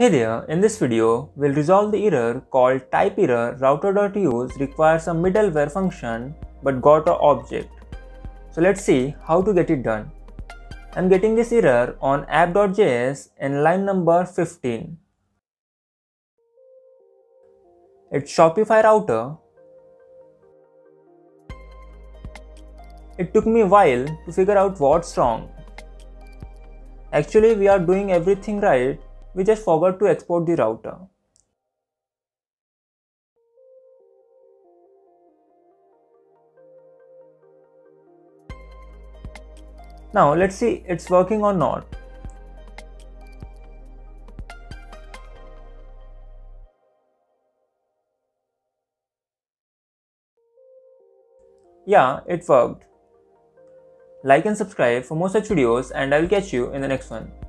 Hey there, in this video, we'll resolve the error called TypeError Router.use requires a middleware function but got an object. So let's see how to get it done. I'm getting this error on app.js in line number 15. It's Shopify router. It took me a while to figure out what's wrong. Actually, we are doing everything right. We just forgot to export the router. Now let's see it's working or not. Yeah, it worked. Like and subscribe for more such videos, and I will catch you in the next one.